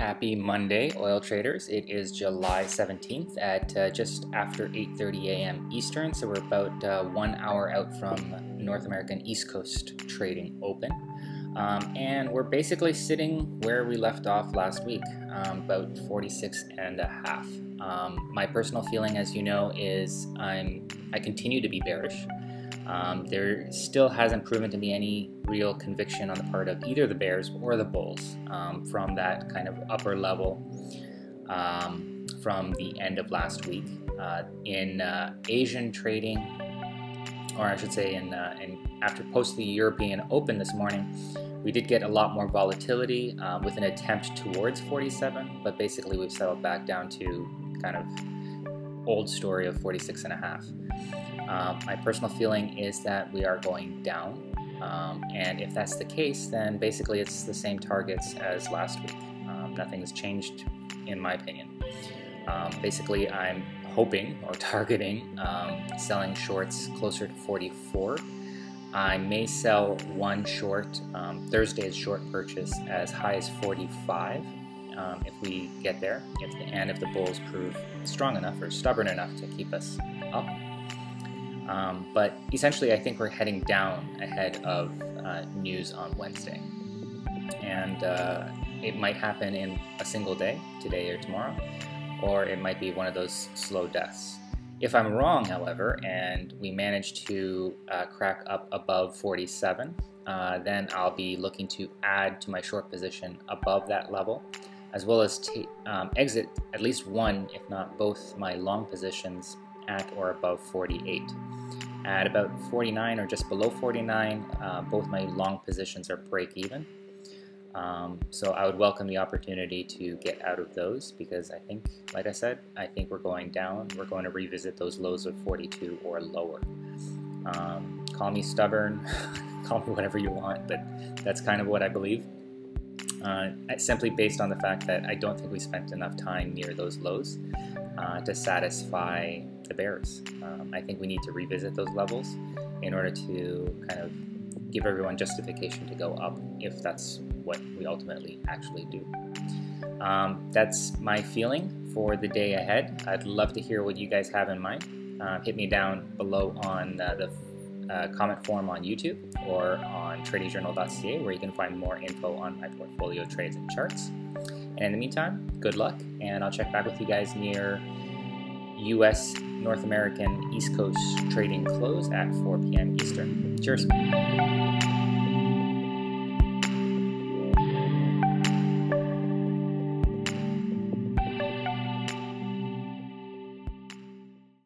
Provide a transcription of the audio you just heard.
Happy Monday, oil traders. It is July 17th at just after 8:30 a.m. Eastern, so we're about 1 hour out from North American East Coast trading open. And we're basically sitting where we left off last week, about 46.5. My personal feeling, as you know, is I continue to be bearish. There still hasn't proven to be any real conviction on the part of either the bears or the bulls from that kind of upper level from the end of last week. In Asian trading, or I should say in after post the European Open this morning, we did get a lot more volatility with an attempt towards 47, but basically we've settled back down to kind of old story of 46.5. My personal feeling is that we are going down, and if that's the case, then basically it's the same targets as last week. Nothing has changed, in my opinion. Basically, I'm hoping or targeting selling shorts closer to 44. I may sell one short, Thursday's short purchase, as high as 45 if we get there, and if the bulls prove strong enough or stubborn enough to keep us up. But essentially, I think we're heading down ahead of news on Wednesday. And it might happen in a single day, today or tomorrow, or it might be one of those slow deaths. If I'm wrong, however, and we manage to crack up above 47, then I'll be looking to add to my short position above that level, as well as exit at least one, if not both, my long positions at or above 48. At about 49 or just below 49, both my long positions are break even. So I would welcome the opportunity to get out of those because I think, like I said, I think we're going down. We're going to revisit those lows of 42 or lower. Call me stubborn, call me whatever you want, but that's kind of what I believe. Simply based on the fact that I don't think we spent enough time near those lows to satisfy the bears. I think we need to revisit those levels in order to kind of give everyone justification to go up if that's what we ultimately actually do. That's my feeling for the day ahead. I'd love to hear what you guys have in mind. Hit me down below on the comment form on YouTube or on TradingJournal.ca, where you can find more info on my portfolio trades and charts. And in the meantime, good luck, and I'll check back with you guys near U.S. North American East Coast trading close at 4 p.m. Eastern. Cheers.